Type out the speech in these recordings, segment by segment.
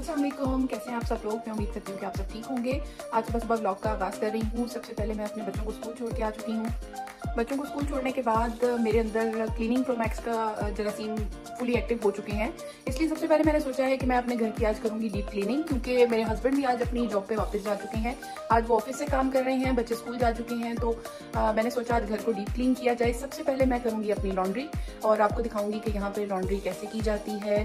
अस्सलाम, कैसे हैं आप सब लोग। मैं उम्मीद करती हूँ कि आप सब ठीक होंगे। आज सुबह सुबह ब्लॉग का आगाज़ कर रही हूँ। सबसे पहले मैं अपने बच्चों को स्कूल छोड़ के आ चुकी हूँ। बच्चों को स्कूल छोड़ने के बाद मेरे अंदर क्लीनिंग प्रोमैक्स का जरासीम फुली एक्टिव हो चुके हैं, इसलिए सबसे पहले मैंने सोचा है कि मैं अपने घर की आज करूँगी डीप क्लीनिंग, क्योंकि मेरे हस्बैंड भी आज अपनी जॉब पे वापस जा चुके हैं। आज वो ऑफिस से काम कर रहे हैं, बच्चे स्कूल जा चुके हैं, तो मैंने सोचा आज घर को डीप क्लीन किया जाए। सबसे पहले मैं करूँगी अपनी लॉन्ड्री और आपको दिखाऊँगी कि यहाँ पर लॉन्ड्री कैसे की जाती है।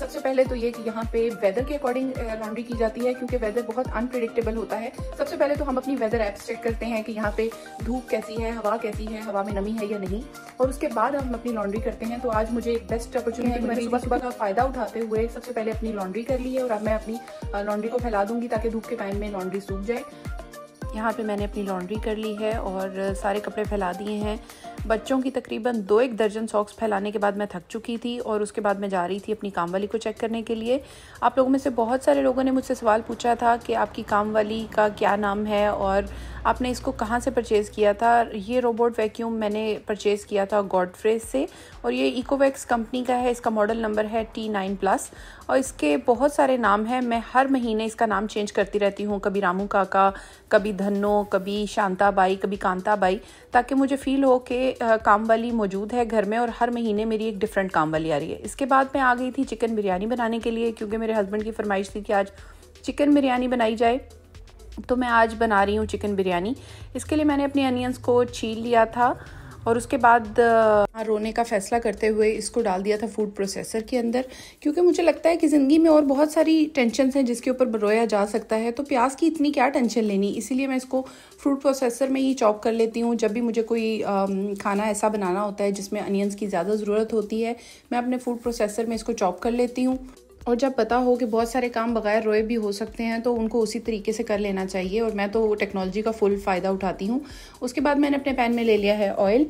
सबसे पहले तो ये कि यहाँ पर वेदर के अकॉर्डिंग लॉन्ड्री की जाती है, क्योंकि वेदर बहुत अनप्रेडिक्टेबल होता है। सबसे पहले तो हम अपनी वेदर ऐप्स चेक करते हैं कि यहाँ पे धूप कैसी है, हवा कैसी है, हवा में नमी है या नहीं, और उसके बाद हम अपनी लॉन्ड्री करते हैं। तो आज मुझे एक बेस्ट अपॉर्चुनिटी मिली। सुबह सुबह का फायदा उठाते हुए सबसे पहले अपनी लॉन्ड्री कर ली है और अब मैं अपनी लॉन्ड्री को फैला दूंगी ताकि धूप के टाइम में लॉन्ड्री सूख जाए। यहाँ पे मैंने अपनी लॉन्ड्री कर ली है और सारे कपड़े फैला दिए हैं। बच्चों की तकरीबन 2-1 दर्जन सॉक्स फैलाने के बाद मैं थक चुकी थी और उसके बाद मैं जा रही थी अपनी काम वाली को चेक करने के लिए। आप लोगों में से बहुत सारे लोगों ने मुझसे सवाल पूछा था कि आपकी काम वाली का क्या नाम है और आपने इसको कहाँ से परचेज़ किया था। ये रोबोट वैक्यूम मैंने परचेज़ किया था गॉडफ्रेज से और ये इकोवैक्स कंपनी का है। इसका मॉडल नंबर है T9+ और इसके बहुत सारे नाम हैं। मैं हर महीने इसका नाम चेंज करती रहती हूँ, कभी रामू काका, कभी धन्नो, कभी शांताबाई, कभी कांताबाई, ताकि मुझे फ़ील हो कि काम वाली मौजूद है घर में और हर महीने मेरी एक डिफरेंट काम वाली आ रही है। इसके बाद मैं आ गई थी चिकन बिरयानी बनाने के लिए, क्योंकि मेरे हस्बैंड की फरमाइश थी कि आज चिकन बिरयानी बनाई जाए, तो मैं आज बना रही हूँ चिकन बिरयानी। इसके लिए मैंने अपने अनियंस को छील लिया था और उसके बाद रोने का फ़ैसला करते हुए इसको डाल दिया था फूड प्रोसेसर के अंदर, क्योंकि मुझे लगता है कि ज़िंदगी में और बहुत सारी टेंशन्स हैं जिसके ऊपर रोया जा सकता है, तो प्यास की इतनी क्या टेंशन लेनी। इसीलिए मैं इसको फूड प्रोसेसर में ही चॉप कर लेती हूँ। जब भी मुझे कोई खाना ऐसा बनाना होता है जिसमें अनियंस की ज़्यादा ज़रूरत होती है, मैं अपने फूड प्रोसेसर में इसको चॉप कर लेती हूँ। और जब पता हो कि बहुत सारे काम बगैर रोए भी हो सकते हैं तो उनको उसी तरीके से कर लेना चाहिए, और मैं तो टेक्नोलॉजी का फुल फ़ायदा उठाती हूँ। उसके बाद मैंने अपने पैन में ले लिया है ऑयल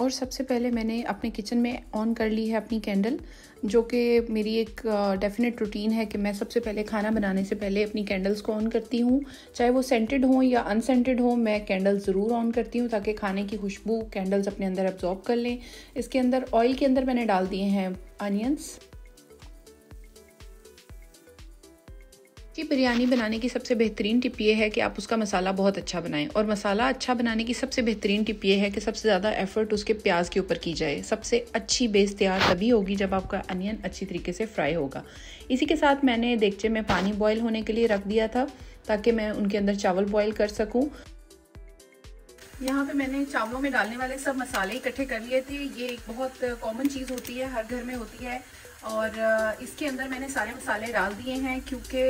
और सबसे पहले मैंने अपने किचन में ऑन कर ली है अपनी कैंडल, जो कि मेरी एक डेफिनेट रूटीन है कि मैं सबसे पहले खाना बनाने से पहले अपनी कैंडल्स को ऑन करती हूँ। चाहे वो सेंटेड हो या अनसेंटेड हो, मैं कैंडल ज़रूर ऑन करती हूँ ताकि खाने की खुशबू कैंडल्स अपने अंदर एब्जॉर्ब कर लें। इसके अंदर ऑयल के अंदर मैंने डाल दिए हैं अनियंस। कि बिरयानी बनाने की सबसे बेहतरीन टिप ये है कि आप उसका मसाला बहुत अच्छा बनाएं, और मसाला अच्छा बनाने की सबसे बेहतरीन टिप ये है कि सबसे ज़्यादा एफर्ट उसके प्याज के ऊपर की जाए। सबसे अच्छी बेस तैयार तभी होगी जब आपका अनियन अच्छी तरीके से फ्राई होगा। इसी के साथ मैंने देगचे में पानी बॉयल होने के लिए रख दिया था ताकि मैं उनके अंदर चावल बॉयल कर सकूँ। यहाँ पे मैंने चावलों में डालने वाले सब मसाले इकट्ठे कर लिए थे। ये एक बहुत कॉमन चीज़ होती है, हर घर में होती है, और इसके अंदर मैंने सारे मसाले डाल दिए हैं, क्योंकि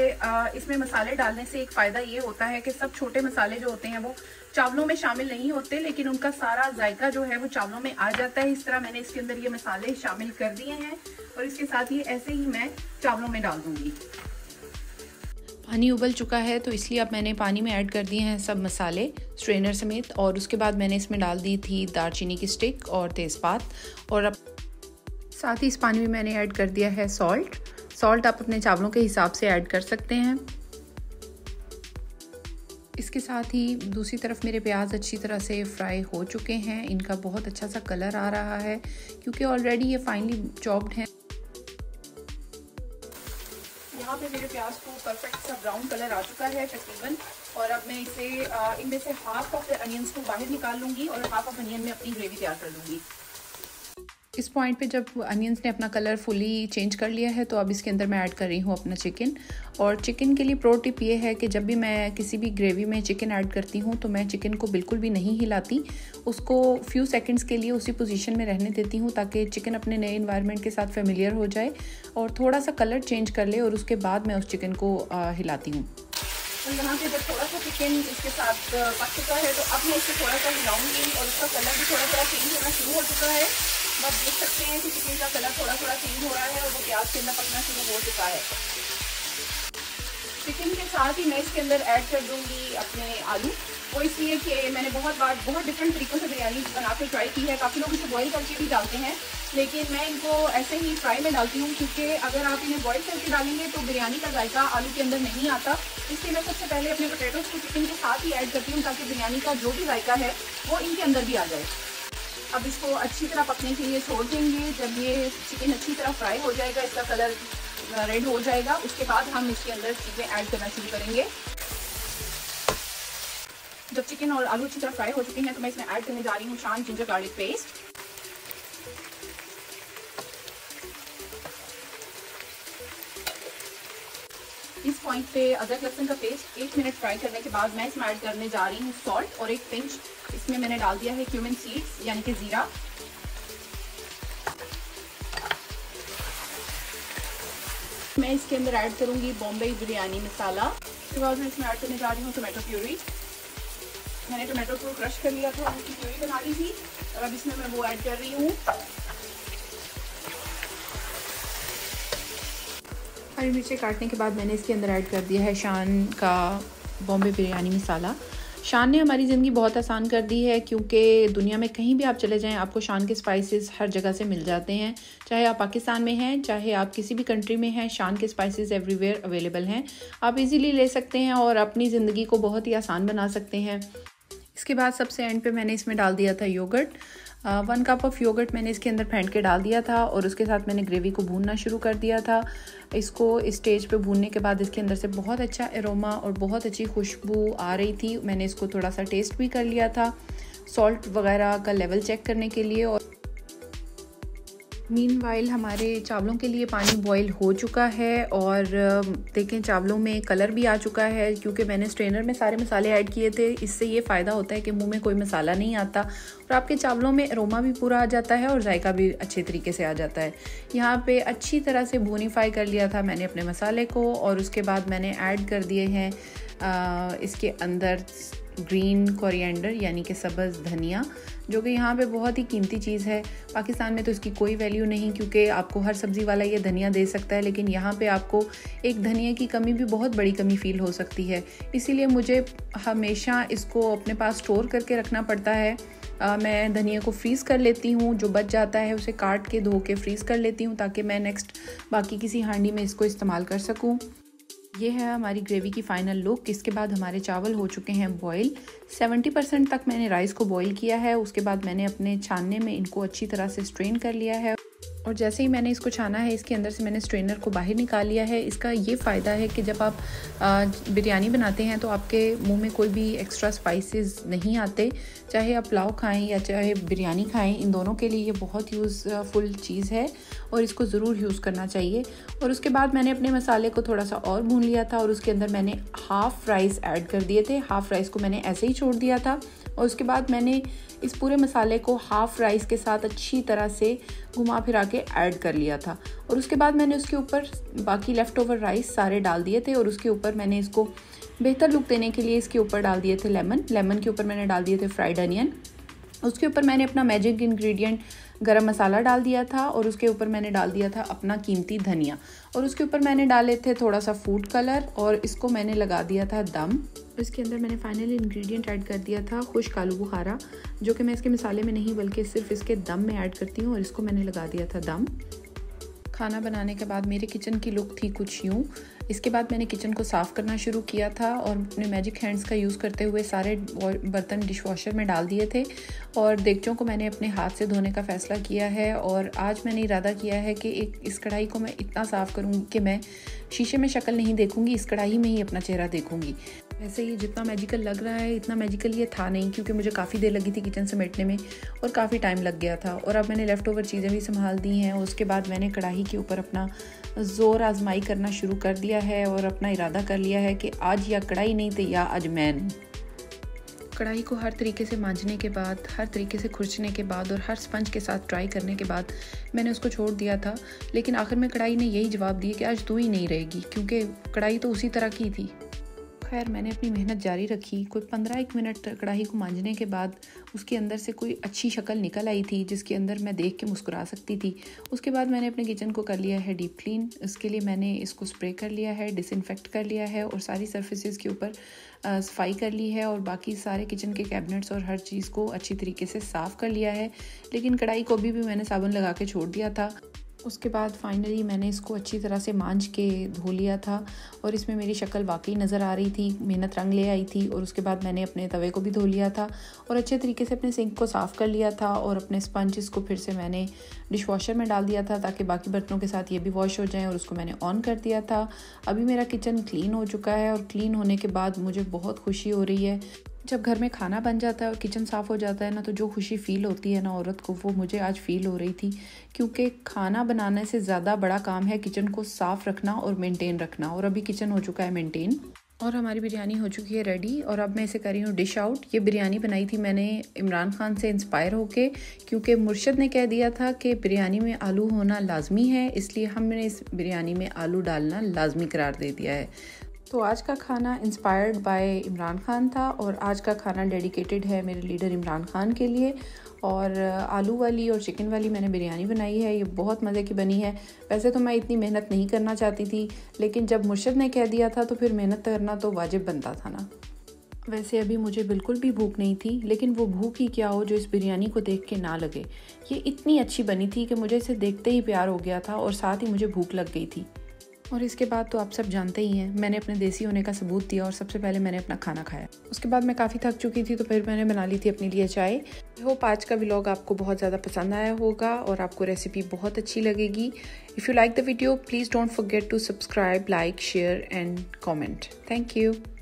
इसमें मसाले डालने से एक फ़ायदा ये होता है कि सब छोटे मसाले जो होते हैं वो चावलों में शामिल नहीं होते, लेकिन उनका सारा जायका जो है वो चावलों में आ जाता है। इस तरह मैंने इसके अंदर ये मसाले शामिल कर दिए हैं और इसके साथ ये ऐसे ही मैं चावलों में डाल दूँगी। पानी उबल चुका है तो इसलिए अब मैंने पानी में ऐड कर दिए हैं सब मसाले स्ट्रेनर समेत, और उसके बाद मैंने इसमें डाल दी थी दालचीनी की स्टिक और तेज़पात, और अब साथ ही इस पानी में मैंने ऐड कर दिया है सॉल्ट। सॉल्ट आप अपने चावलों के हिसाब से ऐड कर सकते हैं। इसके साथ ही दूसरी तरफ मेरे प्याज अच्छी तरह से फ्राई हो चुके हैं, इनका बहुत अच्छा सा कलर आ रहा है क्योंकि ऑलरेडी ये फाइनली चॉप्ड हैं। यहाँ पे मेरे प्याज को परफेक्ट सा ब्राउन कलर आ चुका है तकरीबन, और अब मैं इसे इनमें से हाफ ऑफ अनियंस को बाहर निकाल लूँगी और हाफ ऑफ अनियन में अपनी ग्रेवी तैयार कर लूँगी। इस पॉइंट पे जब अनियंस ने अपना कलर फुली चेंज कर लिया है तो अब इसके अंदर मैं ऐड कर रही हूँ अपना चिकन। और चिकन के लिए प्रो टिप ये है कि जब भी मैं किसी भी ग्रेवी में चिकन ऐड करती हूँ तो मैं चिकन को बिल्कुल भी नहीं हिलाती, उसको फ्यू सेकंड्स के लिए उसी पोजीशन में रहने देती हूँ ताकि चिकन अपने नए इन्वायरमेंट के साथ फेमिलियर हो जाए और थोड़ा सा कलर चेंज कर ले, और उसके बाद मैं उस चिकन को हिलाती हूँ। तो यहाँ पे जब थोड़ा सा चिकन इसके साथ पक चुका है तो अब मैं इसको थोड़ा सा हिलाऊंगी और उसका कलर भी थोड़ा थोड़ा चेंज होना शुरू हो चुका है। आप देख सकते हैं कि चिकन का कलर थोड़ा थोड़ा चेंज हो रहा है और वो प्याज के अंदर पकना शुरू हो चुका है। चिकन के साथ ही मैं इसके अंदर ऐड कर दूंगी अपने आलू, वो इसलिए कि मैंने बहुत डिफरेंट तरीक़ों से बिरयानी बना के ट्राई की है। काफ़ी लोग इसे बॉईल करके भी डालते हैं, लेकिन मैं इनको ऐसे ही फ्राई में डालती हूँ, क्योंकि अगर आप इन्हें बॉईल करके डालेंगे तो बिरयानी का जायका आलू के अंदर नहीं आता। इसलिए मैं सबसे पहले अपने पोटैटोज़ को चिकन के साथ ही ऐड करती हूँ ताकि बिरयानी का जो भी जायका है वो इनके अंदर भी आ जाए। अब इसको अच्छी तरह पकने के लिए छोड़ देंगे। जब ये चिकन अच्छी तरह फ्राई हो जाएगा, इसका कलर रेड हो जाएगा, उसके बाद हम इसके अंदर चीज़ें ऐड करना शुरू करेंगे। जब चिकन और आलू अच्छी तरह फ्राई हो चुके हैं तो मैं इसमें ऐड करने जा रही हूँ शान जिंजर गार्लिक पेस्ट। इस पॉइंट पे अदरक लहसुन का पेस्ट 1 मिनट फ्राई करने के बाद मैं इसमें ऐड करने जा रही हूँ सॉल्ट और 1 पिंच इसमें मैंने डाल दिया है क्यूमिन सीड्स यानी कि जीरा। मैं इसके अंदर ऐड करूँगी बॉम्बे बिरयानी मसाला। उसके बाद मैं इसमें ऐड करने जा रही हूँ टोमेटो प्यूरी। मैंने टोमेटो को क्रश कर लिया था, उसकी प्यूरी बना ली थी और अब इसमें मैं वो ऐड कर रही हूँ। हरी मिर्चें काटने के बाद मैंने इसके अंदर ऐड कर दिया है शान का बॉम्बे बिरयानी मसाला। शान ने हमारी ज़िंदगी बहुत आसान कर दी है क्योंकि दुनिया में कहीं भी आप चले जाएं आपको शान के स्पाइसेस हर जगह से मिल जाते हैं। चाहे आप पाकिस्तान में हैं, चाहे आप किसी भी कंट्री में हैं, शान के स्पाइसेस एवरीवेयर अवेलेबल हैं। आप इजीली ले सकते हैं और अपनी ज़िंदगी को बहुत ही आसान बना सकते हैं। इसके बाद सबसे एंड पे मैंने इसमें डाल दिया था योगर्ट। 1 कप ऑफ योगर्ट मैंने इसके अंदर फेंट के डाल दिया था और उसके साथ मैंने ग्रेवी को भूनना शुरू कर दिया था। इसको इस स्टेज पे भूनने के बाद इसके अंदर से बहुत अच्छा एरोमा और बहुत अच्छी खुशबू आ रही थी। मैंने इसको थोड़ा सा टेस्ट भी कर लिया था सॉल्ट वगैरह का लेवल चेक करने के लिए। और मीनवाइल हमारे चावलों के लिए पानी बॉयल हो चुका है और देखें चावलों में कलर भी आ चुका है क्योंकि मैंने स्ट्रेनर में सारे मसाले ऐड किए थे। इससे ये फ़ायदा होता है कि मुंह में कोई मसाला नहीं आता और आपके चावलों में अरोमा भी पूरा आ जाता है और जायका भी अच्छे तरीके से आ जाता है। यहाँ पे अच्छी तरह से भूनीफाई कर लिया था मैंने अपने मसाले को और उसके बाद मैंने ऐड कर दिए हैं इसके अंदर ग्रीन कोरिएंडर यानी कि सब्ज़ धनिया, जो कि यहाँ पे बहुत ही कीमती चीज़ है। पाकिस्तान में तो इसकी कोई वैल्यू नहीं क्योंकि आपको हर सब्ज़ी वाला ये धनिया दे सकता है, लेकिन यहाँ पे आपको एक धनिया की कमी भी बहुत बड़ी कमी फ़ील हो सकती है। इसीलिए मुझे हमेशा इसको अपने पास स्टोर करके रखना पड़ता है। मैं धनिया को फ्रीज़ कर लेती हूँ, जो बच जाता है उसे काट के धो के फ्रीज़ कर लेती हूँ ताकि मैं नेक्स्ट बाकी किसी हांडी में इसको इस्तेमाल कर सकूँ। ये है हमारी ग्रेवी की फ़ाइनल लुक। इसके बाद हमारे चावल हो चुके हैं बॉयल। 70% तक मैंने राइस को बॉयल किया है। उसके बाद मैंने अपने छानने में इनको अच्छी तरह से स्ट्रेन कर लिया है और जैसे ही मैंने इसको छाना है इसके अंदर से मैंने स्ट्रेनर को बाहर निकाल लिया है। इसका ये फ़ायदा है कि जब आप बिरयानी बनाते हैं तो आपके मुंह में कोई भी एक्स्ट्रा स्पाइसेस नहीं आते। चाहे आप पुलाव खाएं या चाहे बिरयानी खाएं, इन दोनों के लिए ये बहुत यूज़फुल चीज़ है और इसको ज़रूर यूज़ करना चाहिए। और उसके बाद मैंने अपने मसाले को थोड़ा सा और भून लिया था और उसके अंदर मैंने हाफ़ राइस ऐड कर दिए थे। हाफ़ राइस को मैंने ऐसे ही छोड़ दिया था और उसके बाद मैंने इस पूरे मसाले को हाफ़ राइस के साथ अच्छी तरह से घुमा फिरा के ऐड कर लिया था और उसके बाद मैंने उसके ऊपर बाकी लेफ़्ट ओवर राइस सारे डाल दिए थे और उसके ऊपर मैंने इसको बेहतर लुक देने के लिए इसके ऊपर डाल दिए थे लेमन। लेमन के ऊपर मैंने डाल दिए थे फ्राइड अनियन। उसके ऊपर मैंने अपना मैजिक इंग्रेडिएंट गरम मसाला डाल दिया था और उसके ऊपर मैंने डाल दिया था अपना कीमती धनिया और उसके ऊपर मैंने डाले थे थोड़ा सा फूड कलर और इसको मैंने लगा दिया था दम। इसके अंदर मैंने फाइनल इंग्रेडिएंट ऐड कर दिया था खुश्क आलू बुखारा, जो कि मैं इसके मसाले में नहीं बल्कि सिर्फ इसके दम में ऐड करती हूँ और इसको मैंने लगा दिया था दम। खाना बनाने के बाद मेरे किचन की लुक थी कुछ यूँ। इसके बाद मैंने किचन को साफ़ करना शुरू किया था और अपने मैजिक हैंड्स का यूज़ करते हुए सारे बर्तन डिशवॉशर में डाल दिए थे और देगचों को मैंने अपने हाथ से धोने का फ़ैसला किया है। और आज मैंने इरादा किया है कि इस कढ़ाई को मैं इतना साफ़ करूँगी कि मैं शीशे में शक्ल नहीं देखूँगी, इस कढ़ाई में ही अपना चेहरा देखूँगी। वैसे ये जितना मैजिकल लग रहा है इतना मैजिकल ये था नहीं क्योंकि मुझे काफ़ी देर लगी थी किचन समेटने में और काफ़ी टाइम लग गया था। और अब मैंने लेफ़्ट ओवर चीज़ें भी संभाल दी हैं। उसके बाद मैंने कढ़ाई के ऊपर अपना ज़ोर आजमाई करना शुरू कर दिया है और अपना इरादा कर लिया है कि आज या कढ़ाई नहीं तो या अजमैन। कढ़ाई को हर तरीके से मांजने के बाद, हर तरीके से खुरचने के बाद और हर स्पंज के साथ ट्राई करने के बाद मैंने उसको छोड़ दिया था, लेकिन आखिर में कढ़ाई ने यही जवाब दिया कि आज तू ही नहीं रहेगी क्योंकि कढ़ाई तो उसी तरह की थी। खैर मैंने अपनी मेहनत जारी रखी। कोई 15-1 मिनट कढ़ाई को मांजने के बाद उसके अंदर से कोई अच्छी शक्ल निकल आई थी जिसके अंदर मैं देख के मुस्कुरा सकती थी। उसके बाद मैंने अपने किचन को कर लिया है डीप क्लीन। इसके लिए मैंने इसको स्प्रे कर लिया है, डिसइंफेक्ट कर लिया है और सारी सर्फेसिस के ऊपर सफाई कर ली है और बाकी सारे किचन के कैबिनेट्स और हर चीज़ को अच्छी तरीके से साफ़ कर लिया है। लेकिन कढ़ाई को भी मैंने साबुन लगा के छोड़ दिया था। उसके बाद फाइनली मैंने इसको अच्छी तरह से मांझ के धो लिया था और इसमें मेरी शक्ल वाकई नज़र आ रही थी, मेहनत रंग ले आई थी। और उसके बाद मैंने अपने तवे को भी धो लिया था और अच्छे तरीके से अपने सिंक को साफ़ कर लिया था और अपने स्पंज को फिर से मैंने डिश वॉशर में डाल दिया था ताकि बाकी बर्तनों के साथ ये भी वॉश हो जाएँ और उसको मैंने ऑन कर दिया था। अभी मेरा किचन क्लीन हो चुका है और क्लीन होने के बाद मुझे बहुत खुशी हो रही है। जब घर में खाना बन जाता है और किचन साफ़ हो जाता है ना, तो जो खुशी फ़ील होती है ना औरत को, वो मुझे आज फ़ील हो रही थी, क्योंकि खाना बनाने से ज़्यादा बड़ा काम है किचन को साफ़ रखना और मेंटेन रखना। और अभी किचन हो चुका है मेंटेन और हमारी बिरयानी हो चुकी है रेडी। और अब मैं इसे कर रही हूँ डिश आउट। ये बिरयानी बनाई थी मैंने इमरान खान से इंस्पायर होके, क्योंकि मुर्शद ने कह दिया था कि बिरयानी में आलू होना लाजमी है, इसलिए हमने इस बिरयानी में आलू डालना लाजमी करार दे दिया है। तो आज का खाना इंस्पायर्ड बाय इमरान खान था और आज का खाना डेडिकेटेड है मेरे लीडर इमरान खान के लिए। और आलू वाली और चिकन वाली मैंने बिरयानी बनाई है, ये बहुत मज़े की बनी है। वैसे तो मैं इतनी मेहनत नहीं करना चाहती थी, लेकिन जब मुर्शद ने कह दिया था तो फिर मेहनत करना तो वाजिब बनता था ना। वैसे अभी मुझे बिल्कुल भी भूख नहीं थी, लेकिन वो भूख ही क्या हो जो इस बिरयानी को देख के ना लगे। ये इतनी अच्छी बनी थी कि मुझे इसे देखते ही प्यार हो गया था और साथ ही मुझे भूख लग गई थी। और इसके बाद तो आप सब जानते ही हैं, मैंने अपने देसी होने का सबूत दिया और सबसे पहले मैंने अपना खाना खाया। उसके बाद मैं काफ़ी थक चुकी थी, तो फिर मैंने बना ली थी अपने लिए चाय। आई होप आज का व्लॉग आपको बहुत ज़्यादा पसंद आया होगा और आपको रेसिपी बहुत अच्छी लगेगी। If you like the video, please don't forget to subscribe, like, share and comment. Thank you.